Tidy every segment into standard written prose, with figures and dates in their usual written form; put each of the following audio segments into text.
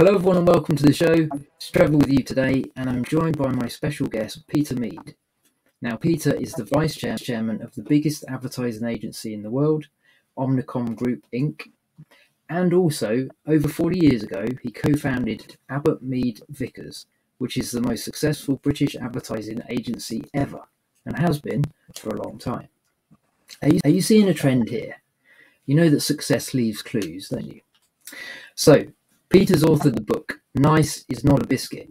Hello everyone and welcome to the show. It's Trevor with you today and I'm joined by my special guest Peter Mead. Now Peter is the Vice Chairman of the biggest advertising agency in the world, Omnicom Group Inc. And also, over 40 years ago, he co-founded Abbott Mead Vickers, which is the most successful British advertising agency ever and has been for a long time. Are you seeing a trend here? You know that success leaves clues, don't you? So, Peter's authored the book, Nice is Not a Biscuit,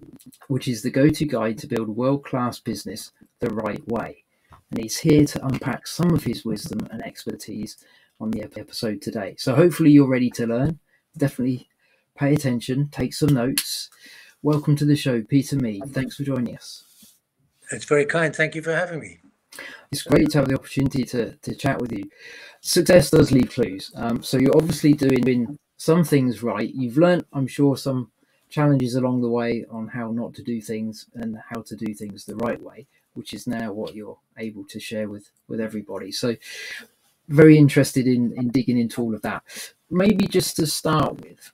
which is the go-to guide to build world-class business the right way. And he's here to unpack some of his wisdom and expertise on the episode today. So hopefully you're ready to learn. Definitely pay attention, take some notes. Welcome to the show, Peter Mead. Thanks for joining us. It's very kind. Thank you for having me. It's great to have the opportunity to chat with you. Success does leave clues. So you're obviously doing some things right. You've learned, I'm sure, some challenges along the way on how not to do things and how to do things the right way, which is now what you're able to share with everybody. So very interested in digging into all of that. Maybe just to start with,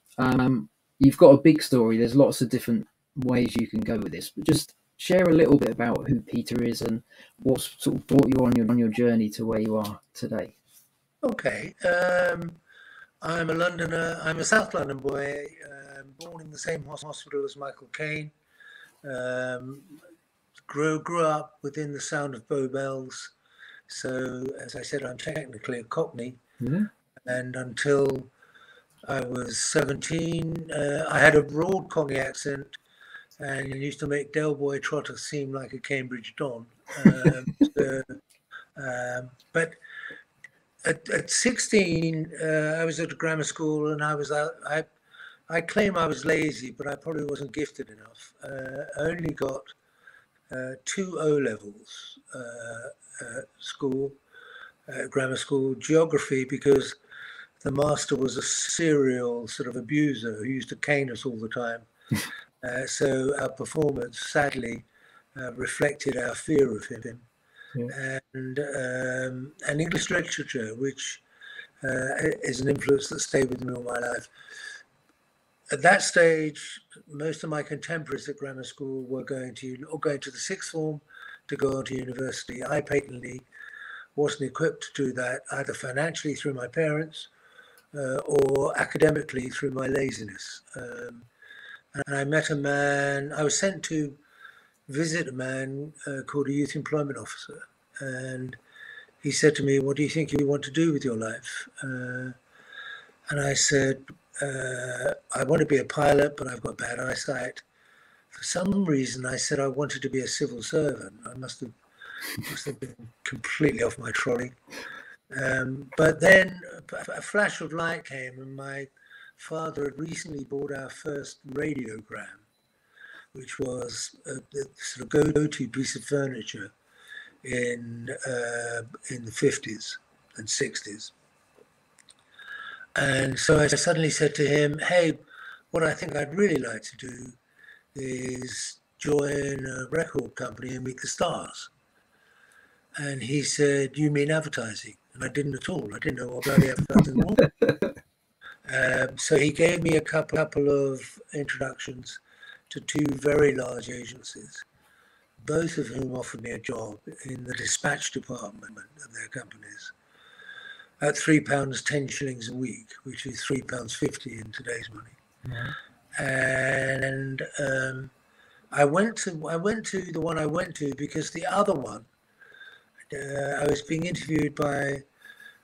you've got a big story. There's lots of different ways you can go with this, but just share a little bit about who Peter is and what's sort of brought you on your journey to where you are today. Okay. I'm a Londoner. I'm a South London boy, born in the same hospital as Michael Caine. Grew up within the sound of Bow Bells. So, as I said, I'm technically a Cockney. Mm-hmm. And until I was 17, I had a broad Cockney accent and it used to make Del Boy Trotter seem like a Cambridge Don. But at 16, I was at a grammar school and I was I claim I was lazy, but I probably wasn't gifted enough. I only got 2 O levels grammar school, geography, because the master was a serial sort of abuser who used to cane us all the time. So our performance sadly reflected our fear of him. Yeah. And English literature, which is an influence that stayed with me all my life. At that stage, most of my contemporaries at grammar school were going to the sixth form to go on to university. I patently wasn't equipped to do that, either financially through my parents or academically through my laziness. And I met a man, I was sent to visit a man called a youth employment officer. And he said to me, what do you think you want to do with your life? And I said, I want to be a pilot, but I've got bad eyesight. For some reason, I said I wanted to be a civil servant. I must have been completely off my trolley. But then a flash of light came, and my father had recently bought our first radiogram, which was a sort of go-to piece of furniture in the 50s and 60s. And so I suddenly said to him, hey, what I think I'd really like to do is join a record company and meet the stars. And he said, you mean advertising? And I didn't at all. I didn't know what bloody advertising was. So he gave me a couple of introductions to 2 very large agencies, both of whom offered me a job in the dispatch department of their companies at £3, 10 shillings a week, which is £3.50 in today's money. Yeah. And I went to the one I went to because the other one, I was being interviewed by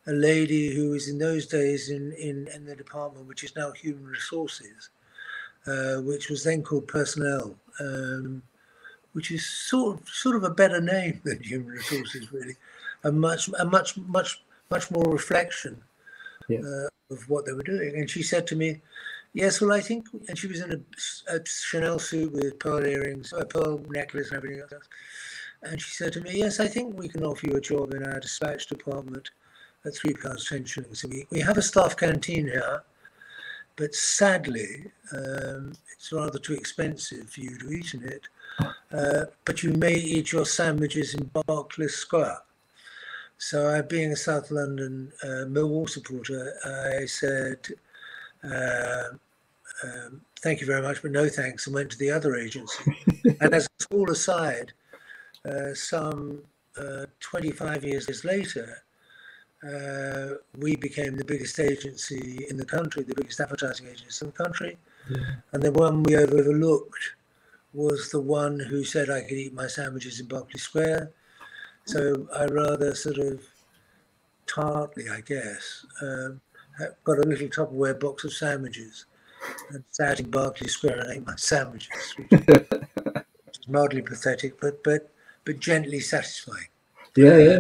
a lady who was in those days in the department which is now Human Resources, which was then called Personnel, which is sort of a better name than Human Resources, really, and much more reflection. Yeah. Of what they were doing. And she said to me, yes, well, I think, and she was in a Chanel suit with pearl earrings, a pearl necklace and everything else. And she said to me, yes, I think we can offer you a job in our dispatch department at £3, 10 shillings a week. We have a staff canteen here, but sadly, it's rather too expensive for you to eat in it. But you may eat your sandwiches in Barclays Square. So I, being a South London Millwall supporter, I said, thank you very much, but no thanks, and went to the other agency. And as a small aside, some 25 years later, we became the biggest agency in the country, the biggest advertising agency in the country. Yeah. And the one we overlooked was the one who said I could eat my sandwiches in Berkeley Square. So I rather sort of tartly, I guess, got a little Tupperware box of sandwiches and sat in Berkeley Square and ate my sandwiches, which is mildly pathetic, but gently satisfying. Yeah, yeah.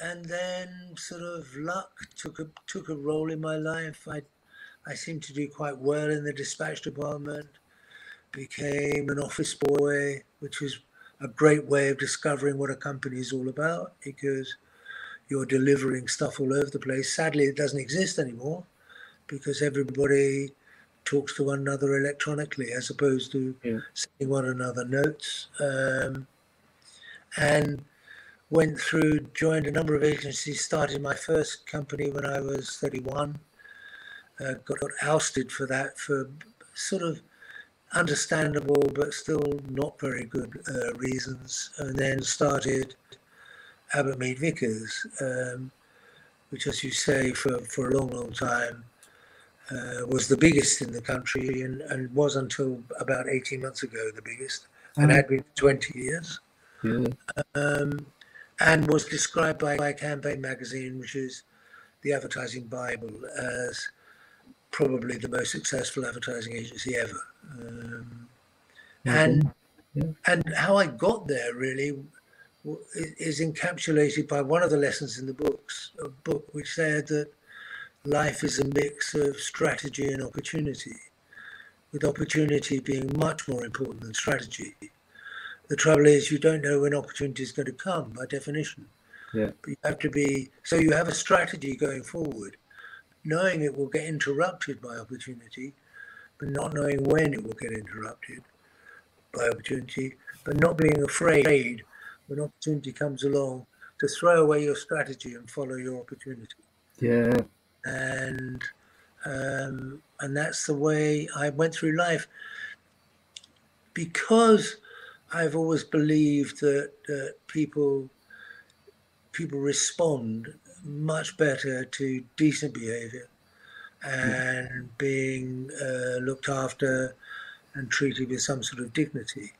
And then sort of luck took a role in my life. I seemed to do quite well in the dispatch department, became an office boy, which was a great way of discovering what a company is all about, because you're delivering stuff all over the place. Sadly, it doesn't exist anymore because everybody talks to one another electronically as opposed to sending one another notes. And went through, joined a number of agencies, started my first company when I was 31. Got ousted for that for sort of understandable but still not very good reasons, and then started Abbott Mead Vickers, which, as you say, for a long, long time was the biggest in the country, and was until about 18 months ago the biggest, and had been for 20 years, and was described by Campaign Magazine, which is the advertising Bible, as probably the most successful advertising agency ever. And how I got there really is encapsulated by one of the lessons in the book, which said that life is a mix of strategy and opportunity, with opportunity being much more important than strategy. The trouble is you don't know when opportunity is going to come by definition. Yeah. But you have to be, so you have a strategy going forward, knowing it will get interrupted by opportunity, but not knowing when it will get interrupted by opportunity, but not being afraid when opportunity comes along to throw away your strategy and follow your opportunity. Yeah. And that's the way I went through life, because I've always believed that people respond much better to decent behavior and being looked after and treated with some sort of dignity.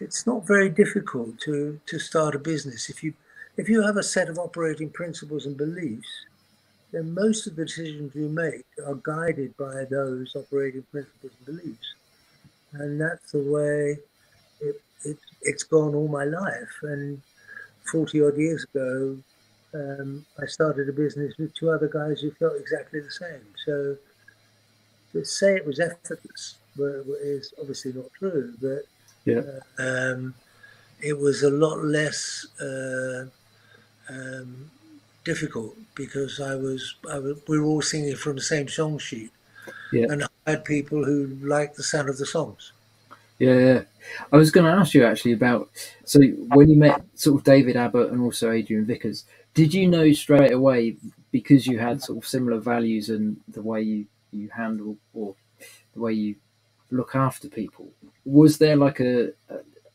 It's not very difficult to start a business. If you have a set of operating principles and beliefs, then most of the decisions you make are guided by those operating principles and beliefs. And that's the way it's gone all my life. And 40 odd years ago, I started a business with two other guys who felt exactly the same. So to say it was effortless is obviously not true, but it was a lot less difficult, because we were all singing from the same song sheet, and hired people who liked the sound of the songs. Yeah, I was going to ask you actually about, so when you met sort of David Abbott and also Adrian Vickers, did you know straight away, because you had sort of similar values and the way you handle or the way you look after people, was there like a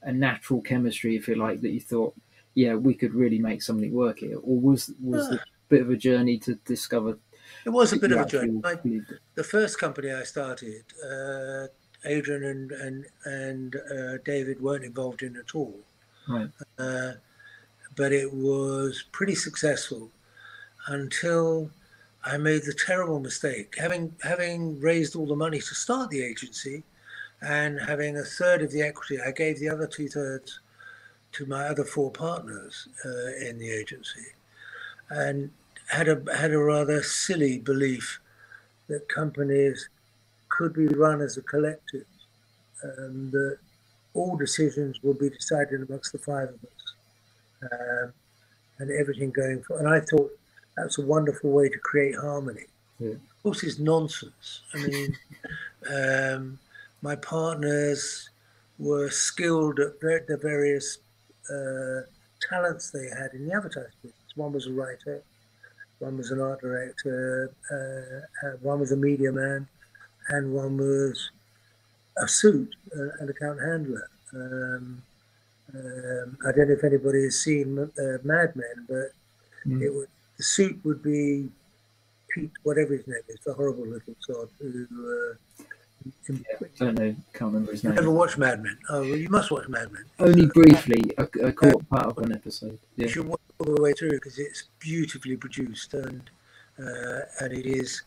natural chemistry, if you like, that you thought, yeah, we could really make something work here? Or was it a bit of a journey to discover? It was a bit of a journey. The first company I started, Adrian and David weren't involved in at all, but it was pretty successful until I made the terrible mistake, having raised all the money to start the agency and having a third of the equity. I gave the other 2/3 to my other four partners in the agency, and had a rather silly belief that companies could be run as a collective, and that all decisions will be decided amongst the five of us, and everything going forward. And I thought that's a wonderful way to create harmony. Yeah. Of course, it's nonsense. I mean, my partners were skilled at the various talents they had in the advertising business. One was a writer, one was an art director, one was a media man, and one was a suit, an account handler. I don't know if anybody has seen Mad Men, but it would, the suit would be Pete, whatever his name is, the horrible little sod who... Can't remember his name. Never watched Mad Men. Oh, well, you must watch Mad Men. Only briefly. I caught part of one episode. Yeah. You should watch all the way through because it's beautifully produced, and it is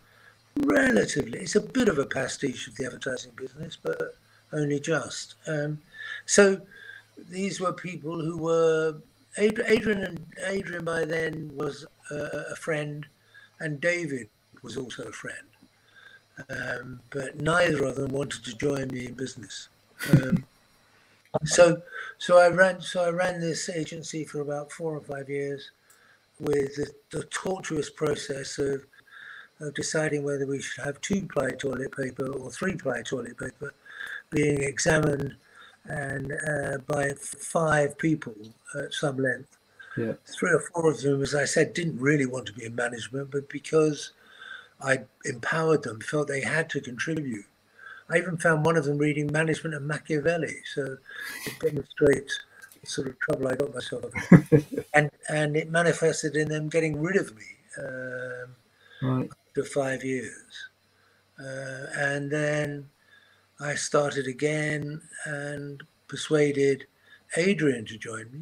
relatively. It's a bit of a pastiche of the advertising business, but only just. So these were people who were Adrian by then was a friend, and David was also a friend. But neither of them wanted to join me in business. So I ran this agency for about 4 or 5 years, with the tortuous process of deciding whether we should have 2-ply toilet paper or 3-ply toilet paper, being examined and by 5 people at some length. Yeah. 3 or 4 of them, as I said, didn't really want to be in management, but because I empowered them, felt they had to contribute. I even found one of them reading Management and Machiavelli, so it demonstrates the sort of trouble I got myself in. and it manifested in them getting rid of me after 5 years. And then I started again and persuaded Adrian to join me,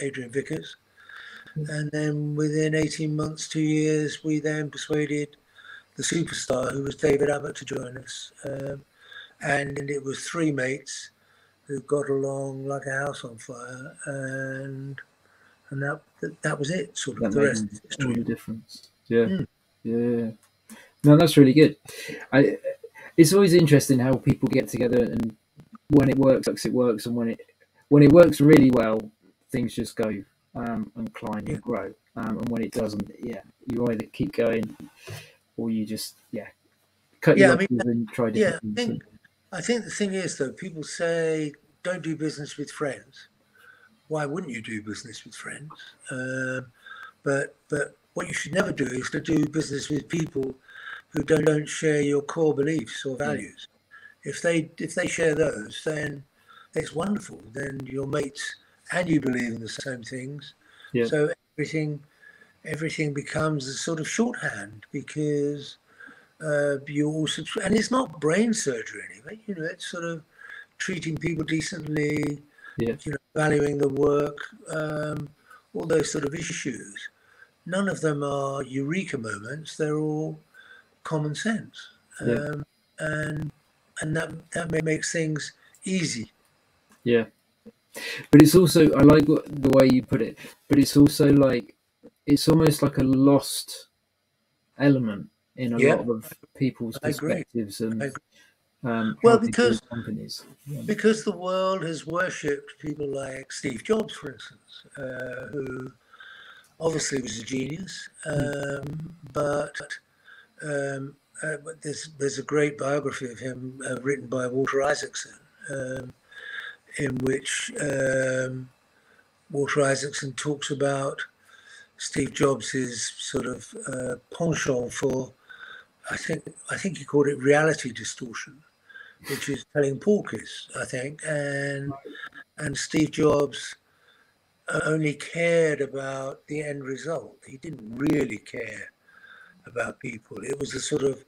Adrian Vickers. And then within 18 months, 2 years, we then persuaded the superstar, who was David Abbott, to join us, and it was 3 mates who got along like a house on fire, and that was it. Sort of that the rest is history. All the difference. Yeah, yeah. No, that's really good. It's always interesting how people get together, and when it works, and when it works really well, things just go and climb and grow. And when it doesn't, you either keep going. Or you just cut your losses and try different things. I think the thing is though, people say don't do business with friends. Why wouldn't you do business with friends? But what you should never do is to do business with people who don't share your core beliefs or values. If they share those, then it's wonderful. Then you're mates and you believe in the same things. Yeah. So everything becomes a sort of shorthand because you all subscribe. And it's not brain surgery anyway, it's sort of treating people decently, valuing the work, all those sort of issues. None of them are eureka moments, they're all common sense. And that makes things easy. Yeah, but it's also, I like the way you put it, but it's also like, it's almost like a lost element in a lot of people's perspectives and well, because the world has worshipped people like Steve Jobs, for instance, who obviously was a genius, but there's a great biography of him written by Walter Isaacson, in which Walter Isaacson talks about Steve Jobs' sort of penchant for, I think he called it reality distortion, which is telling porkies, I think. And Steve Jobs only cared about the end result. He didn't really care about people. It was a sort of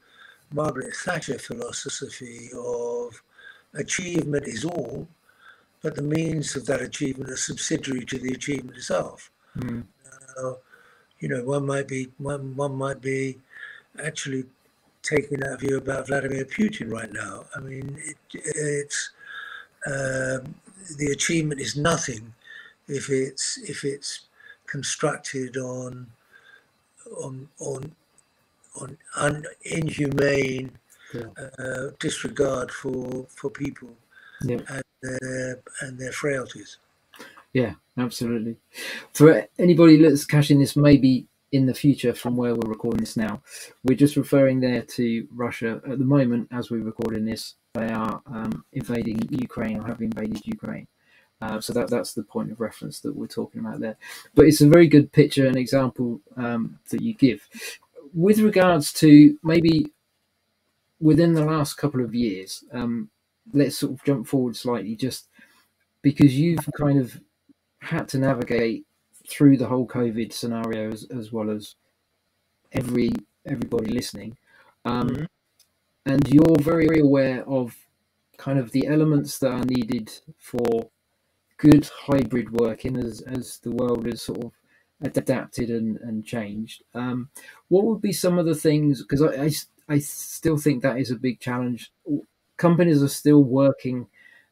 Margaret Thatcher philosophy of achievement is all, but the means of that achievement are subsidiary to the achievement itself. One might be actually taking that view about Vladimir Putin right now. I mean, it's the achievement is nothing if it's constructed on inhumane disregard for people and their frailties. Yeah, absolutely. For anybody that's catching this maybe in the future from where we're recording this now, we're just referring there to Russia at the moment as we're recording this. They are invading Ukraine or have invaded Ukraine. So that's the point of reference that we're talking about there. But it's a very good picture and example that you give. With regards to maybe within the last couple of years, let's sort of jump forward slightly, just because you've kind of had to navigate through the whole COVID scenario as well as everybody listening. And you're very, very aware of kind of the elements that are needed for good hybrid working as the world is sort of adapted and changed. What would be some of the things, because I still think that is a big challenge. Companies are still working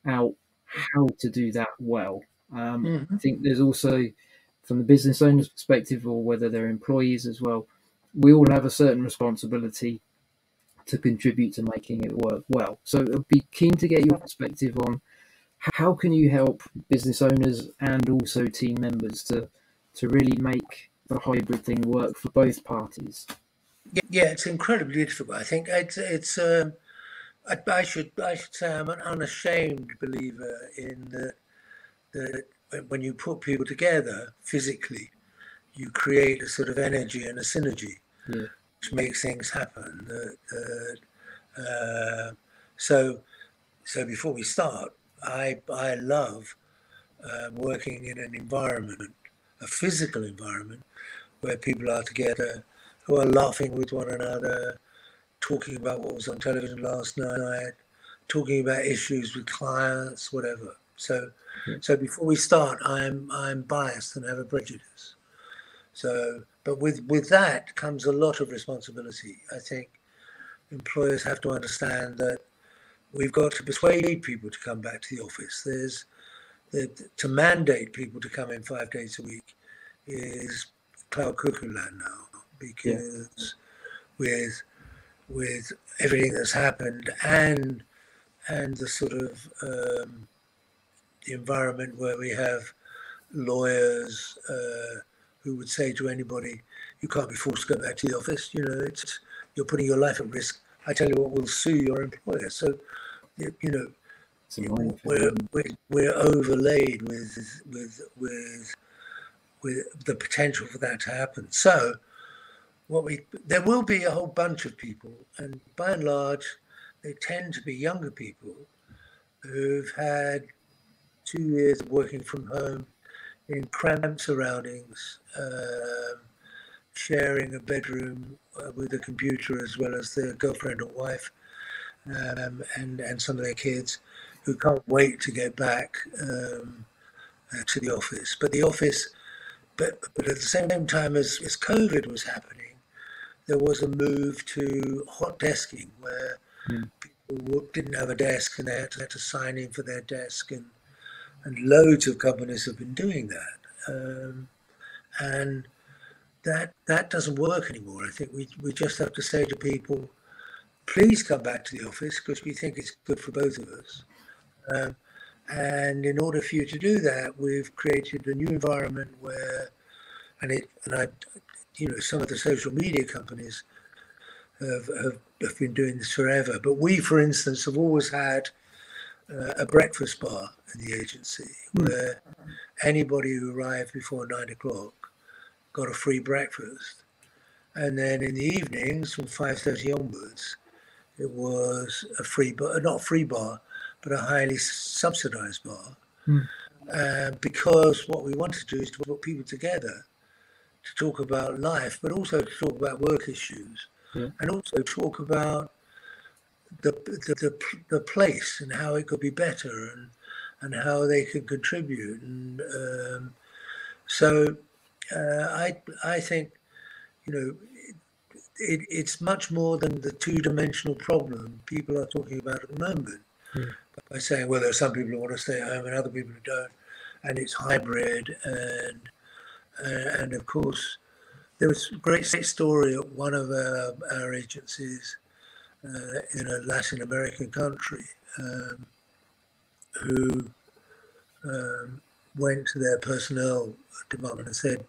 out how to do that well. I think there's also, from the business owner's perspective or whether they're employees as well, we all have a certain responsibility to contribute to making it work well. So I'd be keen to get your perspective on how can you help business owners and also team members to really make the hybrid thing work for both parties? Yeah, it's incredibly difficult. I think I should say I'm an unashamed believer in that when you put people together physically, you create a sort of energy and a synergy, which makes things happen. So before we start, I love working in an environment, a physical environment, where people are together, who are laughing with one another, talking about what was on television last night, talking about issues with clients, whatever. So before we start, I'm biased and have a prejudice. So, but with that comes a lot of responsibility. I think employers have to understand that we've got to persuade people to come back to the office. To mandate people to come in 5 days a week is cloud cuckoo land now, because with everything that's happened and the sort of the environment where we have lawyers who would say to anybody, you can't be forced to go back to the office, you're putting your life at risk. I tell you what, we'll sue your employer. So, we're overlaid with the potential for that to happen. So, there will be a whole bunch of people, and by and large, they tend to be younger people who've had 2 years of working from home in cramped surroundings, sharing a bedroom with a computer as well as their girlfriend or wife, and some of their kids, who can't wait to get back to the office. But at the same time as COVID was happening, there was a move to hot desking, where people didn't have a desk and they had to sign in for their desk, and loads of companies have been doing that, and that doesn't work anymore. I think we just have to say to people, please come back to the office, because we think it's good for both of us. And in order for you to do that, we've created a new environment where, some of the social media companies have been doing this forever. But we, for instance, have always had a breakfast bar in the agency, where anybody who arrived before 9 o'clock got a free breakfast. And then in the evenings, from 5:30 onwards, it was a free bar, not a free bar, but a highly subsidized bar, because what we want to do is to put people together to talk about life, but also to talk about work issues, and also talk about the place and how it could be better, and how they can contribute. And I think it's much more than the two-dimensional problem people are talking about at the moment. By saying, well, there are some people who want to stay at home and other people who don't, and it's hybrid, and of course, there was a great story at one of our agencies in a Latin American country, who went to their personnel department and said,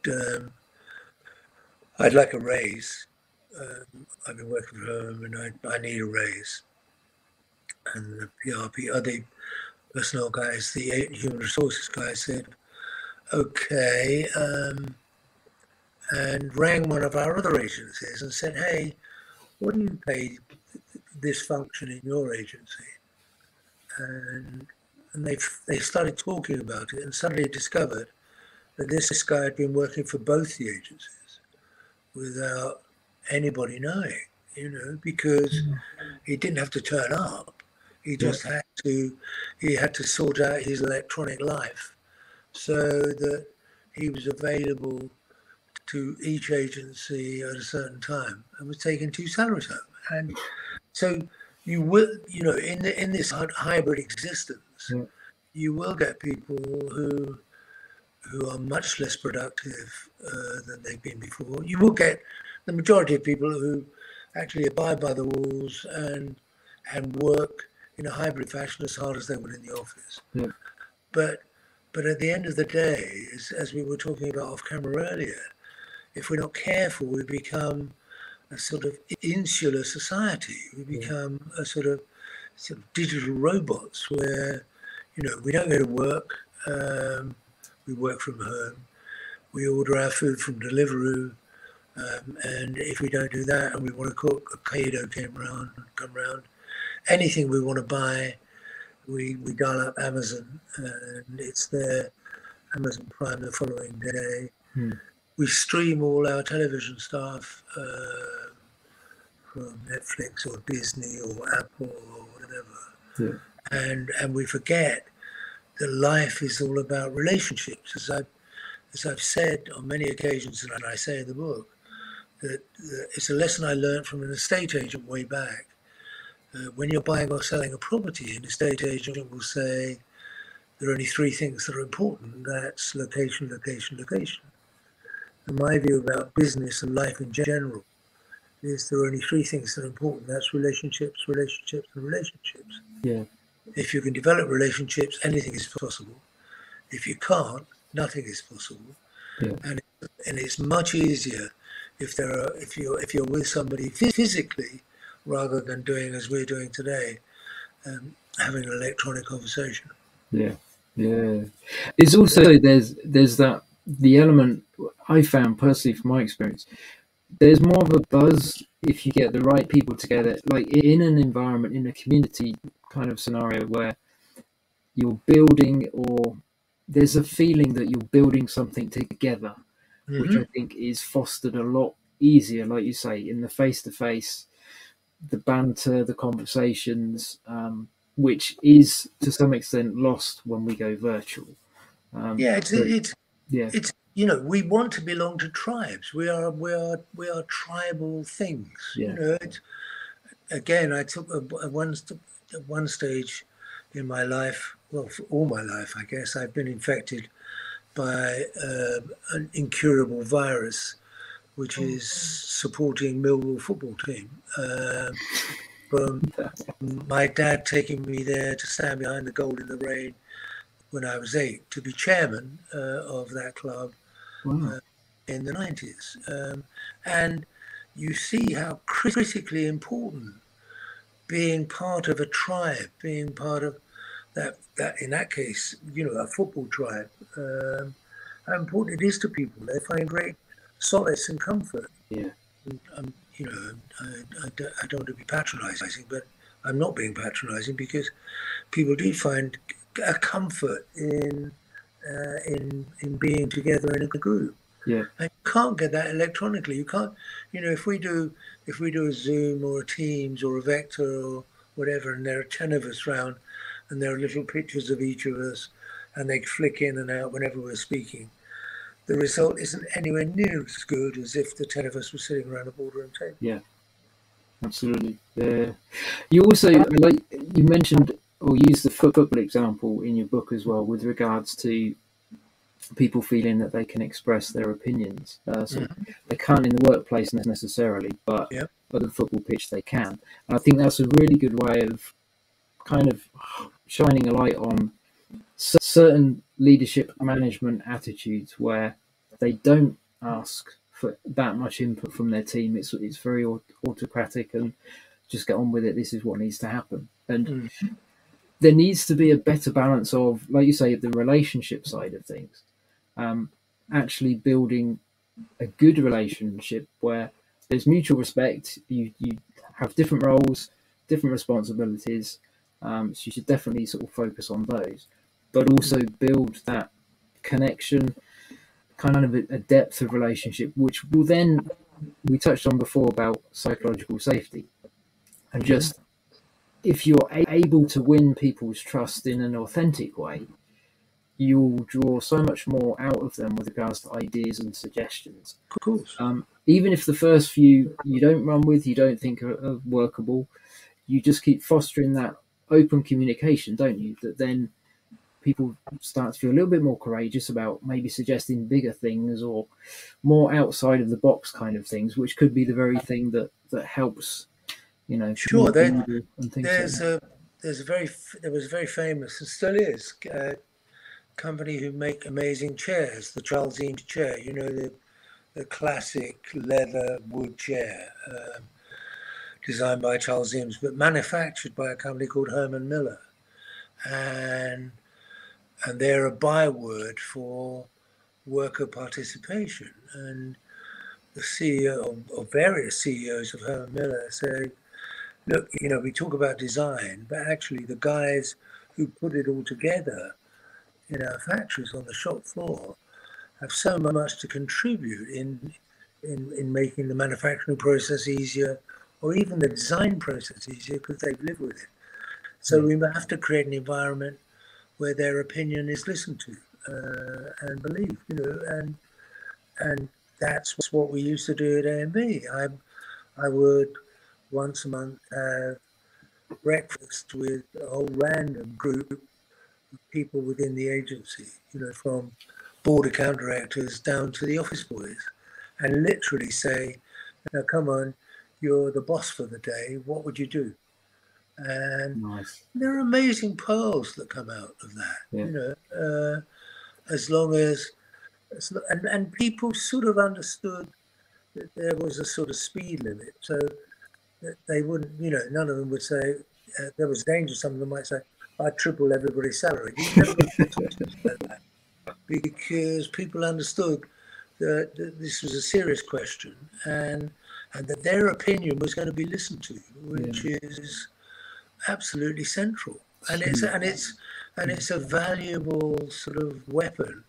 I'd like a raise. I've been working from home and I need a raise. And the PRP, Whistle guys, the human resources guy, said, okay, and rang one of our other agencies and said, hey, wouldn't you pay this function in your agency? And they started talking about it and suddenly discovered that this guy had been working for both the agencies without anybody knowing, you know, because he didn't have to turn up. He just had to, he had to sort out his electronic life so that he was available to each agency at a certain time and was taking two salaries home. And so you will, you know, in this hybrid existence, you will get people who are much less productive than they've been before. You will get the majority of people who actually abide by the rules and work in a hybrid fashion as hard as they would in the office. But at the end of the day, as we were talking about off camera earlier, if we're not careful, we become a sort of insular society. We become a sort of digital robots where, you know, we don't go to work, we work from home, we order our food from Deliveroo, and if we don't do that and we want to cook, a Kato come round. Anything we want to buy, we dial up Amazon and it's there, Amazon Prime the following day. We stream all our television stuff from Netflix or Disney or Apple or whatever. And we forget that life is all about relationships. As I've said on many occasions, and I say in the book, that it's a lesson I learned from an estate agent way back. When you're buying or selling a property, an estate agent will say there are only three things that are important. That's location, location, location. And my view about business and life in general is there are only three things that are important. That's relationships, relationships, and relationships. If you can develop relationships, anything is possible. If you can't, nothing is possible. And it's much easier if you're with somebody physically, rather than doing as we're doing today, having an electronic conversation. It's also, there's that, the element I found personally from my experience, there's more of a buzz if you get the right people together, like in an environment, in a community kind of scenario where you're building, or there's a feeling that you're building something together, which I think is fostered a lot easier, like you say, in the face-to-face, the banter, the conversations, which is to some extent lost when we go virtual. It's you know, we want to belong to tribes. We are tribal things. You know, it's, again, I took at one stage in my life, well, for all my life, I guess, I've been infected by an incurable virus, which is supporting Millwall football team. From my dad taking me there to stand behind the goal in the rain when I was 8 to be chairman of that club in the 90s. And you see how critically important being part of a tribe, being part of that in that case, you know, a football tribe, how important it is to people. They find great solace and comfort. You know, I don't want to be patronizing, but I'm not being patronizing, because people do find a comfort in being together in a group. And you can't get that electronically. You can't, you know, if we do a Zoom or a Teams or a Vector or whatever, and there are 10 of us round and there are little pictures of each of us and they flick in and out whenever we're speaking, the result isn't anywhere near as good as if the 10 of us were sitting around a boardroom table. Absolutely. You also, like you mentioned or used the football example in your book as well, with regards to people feeling that they can express their opinions. So they can't in the workplace necessarily, but on the football pitch they can. And I think that's a really good way of kind of shining a light on certain leadership management attitudes where they don't ask for that much input from their team. It's very autocratic and just get on with it. This is what needs to happen. And there needs to be a better balance of, like you say, the relationship side of things, actually building a good relationship where there's mutual respect. You have different roles, different responsibilities, so you should definitely sort of focus on those, but also build that connection, kind of a depth of relationship, which will then, we touched on before about psychological safety, and just if you're able to win people's trust in an authentic way, you'll draw so much more out of them with regards to ideas and suggestions. Of course. Even if the first few you don't run with, you don't think are workable, you just keep fostering that open communication, don't you? That then people start to feel a little bit more courageous about maybe suggesting bigger things or more outside of the box kind of things, which could be the very thing that helps, you know. Sure. There was a very famous, and still is, company who make amazing chairs, the Charles Eames chair, you know, the classic leather wood chair, designed by Charles Eames but manufactured by a company called Herman Miller, and they're a byword for worker participation. And the CEO or various CEOs of Herman Miller say, look, you know, we talk about design, but actually the guys who put it all together in our factories on the shop floor have so much to contribute in making the manufacturing process easier, or even the design process easier, because they've lived with it. So we have to create an environment where their opinion is listened to and believed, you know, and that's what we used to do at AMB. I would once a month have breakfast with a whole random group people within the agency, you know, from board account directors down to the office boys, and literally say, now come on, you're the boss for the day, what would you do? And nice. There are amazing pearls that come out of that, yeah. You know, as long as, and people sort of understood that there was a sort of speed limit, so that they wouldn't, you know, none of them would say, there was danger, some of them might say, I triple everybody's salary. Because people understood that this was a serious question, and that their opinion was going to be listened to, which is absolutely central. And it's a valuable sort of weapon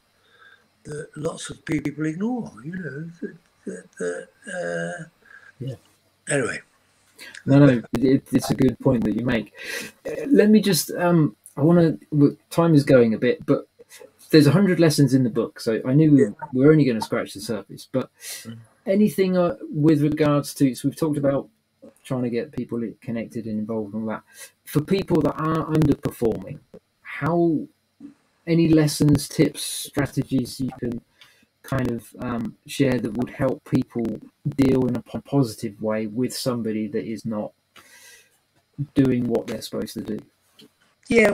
that lots of people ignore. You know. Anyway. No, it's a good point that you make. Let me just, I want to, time is going a bit, but there's 100 lessons in the book, so I knew we were only going to scratch the surface, but anything with regards to, so we've talked about trying to get people connected and involved in that. For people that are underperforming, how, any lessons, tips, strategies you can kind of share that would help people deal in a positive way with somebody that is not doing what they're supposed to do? Yeah,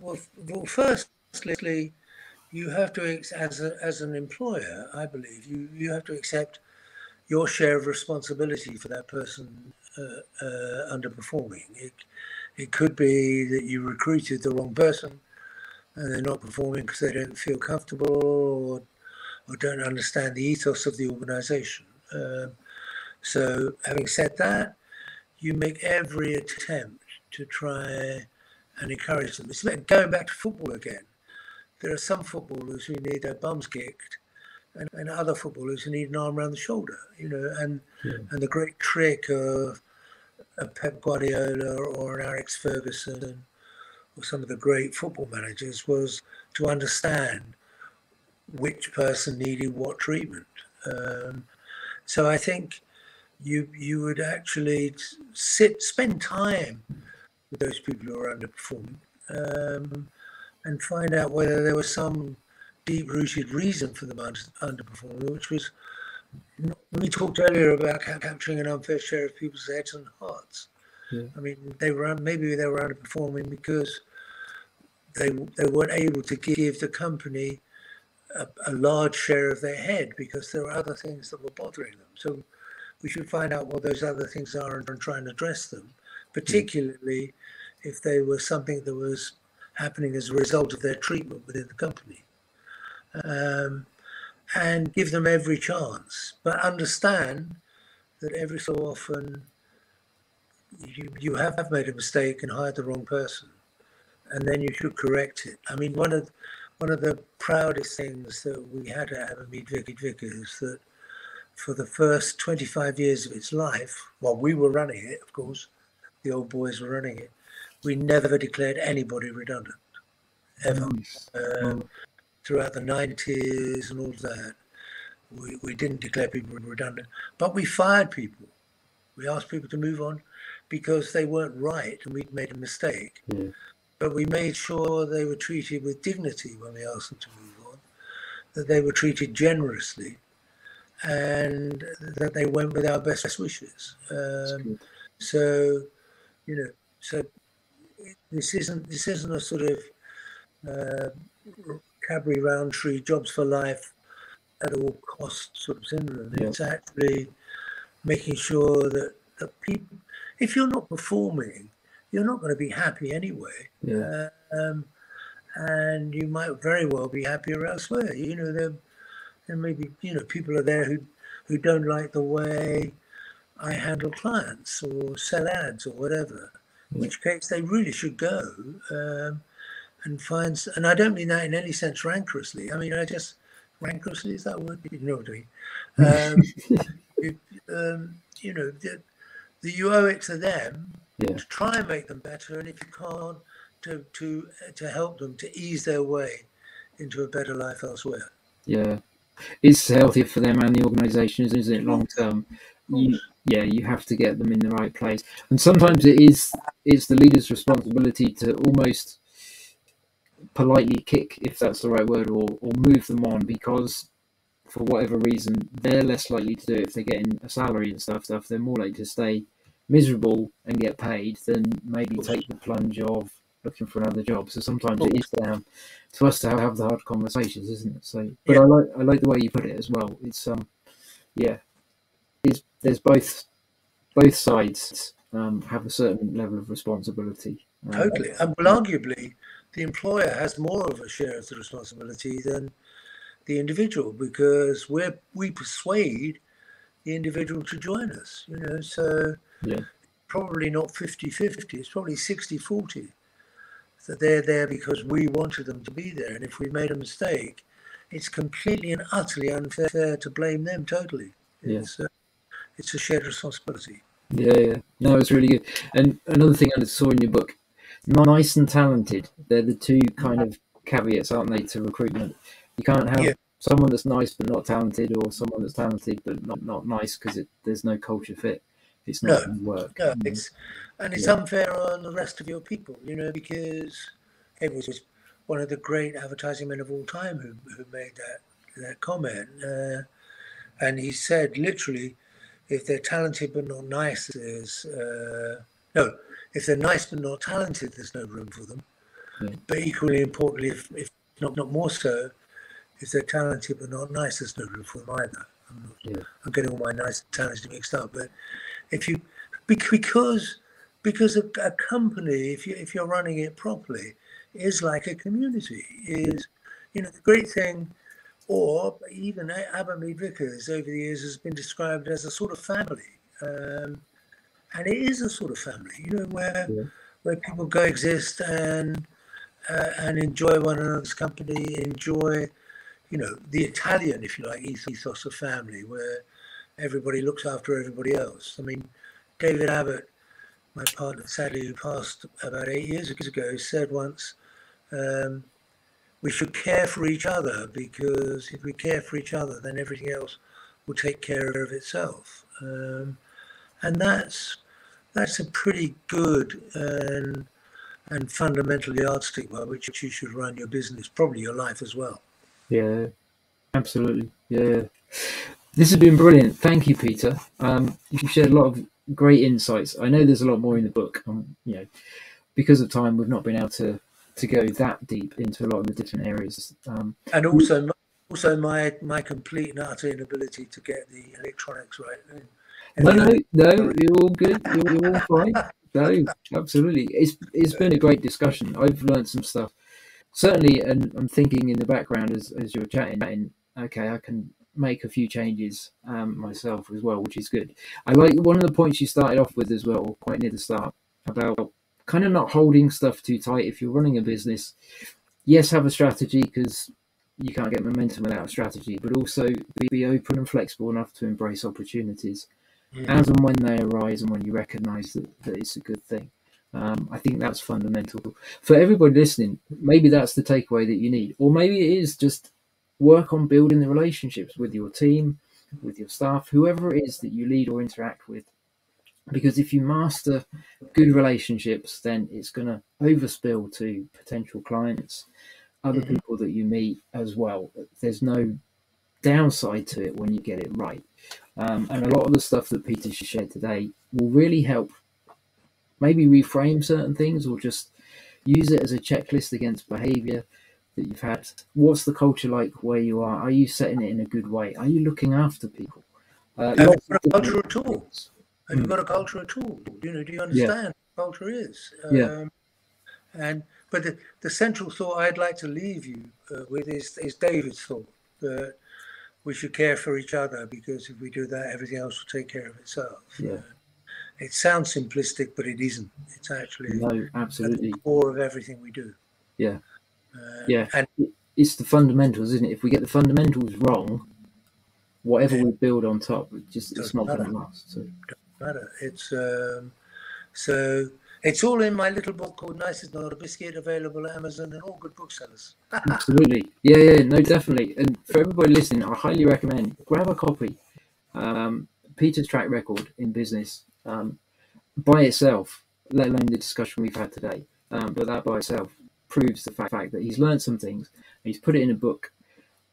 well firstly, you have to, as an employer, I believe, you have to accept your share of responsibility for that person underperforming. It could be that you recruited the wrong person and they're not performing because they don't feel comfortable or don't understand the ethos of the organization. So having said that, you make every attempt to try and encourage them. It's like going back to football again. There are some footballers who need their bums kicked and other footballers who need an arm around the shoulder, you know, and the great trick of a Pep Guardiola or an Alex Ferguson or some of the great football managers was to understand which person needed what treatment. So I think you would actually spend time with those people who are underperforming and find out whether there was some deep-rooted reason for them underperforming, which was, we talked earlier about capturing an unfair share of people's heads and hearts. Yeah. I mean, maybe they were underperforming because they weren't able to give the company a large share of their head because there were other things that were bothering them. So we should find out what those other things are and try and address them, particularly if they were something that was happening as a result of their treatment within the company, and give them every chance, but understand that every so often you have made a mistake and hired the wrong person, and then you should correct it. I mean, one of the proudest things that we had at Abbott Mead Vickers is that for the first 25 years of its life, while we were running it, of course, the old boys were running it, we never declared anybody redundant, ever. Nice. Throughout the 90s and all that, we didn't declare people redundant, but we fired people. We asked people to move on because they weren't right and we'd made a mistake. Yeah. But we made sure they were treated with dignity when we asked them to move on, that they were treated generously, and that they went with our best wishes. So this isn't a sort of Cadbury Roundtree jobs for life at all costs sort of syndrome. Yeah. It's actually making sure that people, if you're not performing, you're not going to be happy anyway. Yeah. And you might very well be happier elsewhere. You know, there may be, you know, people are there who don't like the way I handle clients or sell ads or whatever. In which case they really should go and find, and I don't mean that in any sense rancorously. I mean, I just, rancorously, is that a word? You know what I mean? You know, the you owe it to them, yeah, to try and make them better, and if you can't, to help them to ease their way into a better life elsewhere. Yeah, it's healthier for them and the organisation, isn't it? Long term. You have to get them in the right place, and sometimes it's the leader's responsibility to almost politely kick, if that's the right word, or move them on, because for whatever reason they're less likely to do it if they're getting a salary and stuff. They're more likely to stay miserable and get paid than maybe take the plunge of looking for another job. So sometimes it is down to us to have the hard conversations, isn't it? So, but yeah. I like the way you put it as well. It's there's both sides have a certain level of responsibility. Totally, and well, arguably the employer has more of a share of the responsibility than the individual, because we persuade the individual to join us, you know, so yeah. Probably not 50-50, it's probably 60-40, that they're there because we wanted them to be there, and if we made a mistake, it's completely and utterly unfair to blame them totally. Yes. Yeah. It's a shared responsibility. Yeah. No, it's really good. And another thing I saw in your book, nice and talented, they're the two kind of caveats, aren't they, to recruitment? You can't have someone that's nice but not talented, or someone that's talented but not nice, because there's no culture fit. It's not going to work. No, it's unfair on the rest of your people, you know, because it was one of the great advertising men of all time who made that comment. And he said literally, if they're talented but not nice, if they're nice but not talented, there's no room for them. Yeah. But equally importantly, if not more so, if they're talented but not nice, there's no room for them either. I'm getting all my nice and talented mixed up, but if you, because a company, if you're running it properly, is like a community. Is, you know, the great thing. Or even Abbott Mead Vickers over the years has been described as a sort of family, and it is a sort of family, you know, where people coexist and enjoy one another's company, enjoy, you know, the Italian, if you like, ethos of family, where everybody looks after everybody else. I mean, David Abbott, my partner, sadly, who passed about 8 years ago, said once, we should care for each other, because if we care for each other, then everything else will take care of itself. And that's a pretty good and fundamental yardstick by which you should run your business, probably your life as well. Yeah, absolutely. Yeah. This has been brilliant. Thank you, Peter. You've shared a lot of great insights. I know there's a lot more in the book. You know, because of time, we've not been able to go that deep into a lot of the different areas, and also my complete and utter inability to get the electronics right. No, you're all good. You're all fine. No, absolutely. It's been a great discussion. I've learned some stuff. Certainly, and I'm thinking in the background as you're chatting, okay, I can make a few changes myself as well, which is good. I like one of the points you started off with as well, quite near the start, about kind of not holding stuff too tight. If you're running a business, yes, have a strategy, because you can't get momentum without a strategy, but also be open and flexible enough to embrace opportunities as and when they arise, and when you recognize that it's a good thing. I think that's fundamental. For everybody listening, maybe that's the takeaway that you need, or maybe it is just work on building the relationships with your team, with your staff, whoever it is that you lead or interact with. Because if you master good relationships, then it's going to overspill to potential clients, other people that you meet as well. There's no downside to it when you get it right. And a lot of the stuff that Peter shared today will really help maybe reframe certain things, or just use it as a checklist against behavior that you've had. What's the culture like where you are? Are you setting it in a good way? Are you looking after people? Have you got a cultural tool? You know, do you understand what culture is? But the central thought I'd like to leave you with is David's thought, that we should care for each other, because if we do that, everything else will take care of itself. Yeah. It sounds simplistic, but it isn't. It's actually absolutely at the core of everything we do. Yeah. And it's the fundamentals, isn't it? If we get the fundamentals wrong, whatever we build on top, it's not going to last. So. Matter. It's so it's all in my little book called Nice is Not a Biscuit, available at Amazon and all good booksellers. Absolutely. No, definitely. And for everybody listening, I highly recommend grab a copy. Peter's track record in business by itself, let alone the discussion we've had today, but that by itself proves the fact that he's learned some things and he's put it in a book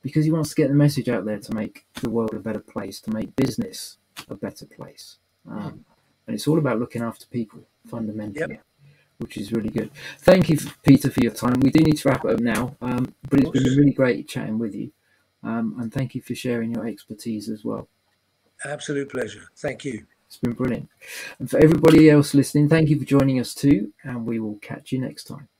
because he wants to get the message out there to make the world a better place, to make business a better place. And it's all about looking after people fundamentally, which is really good. Thank you, Peter, for your time. We do need to wrap it up now, but it's been really great chatting with you, and thank you for sharing your expertise as well. Absolute pleasure. Thank you. It's been brilliant. And for everybody else listening, thank you for joining us too, and we will catch you next time.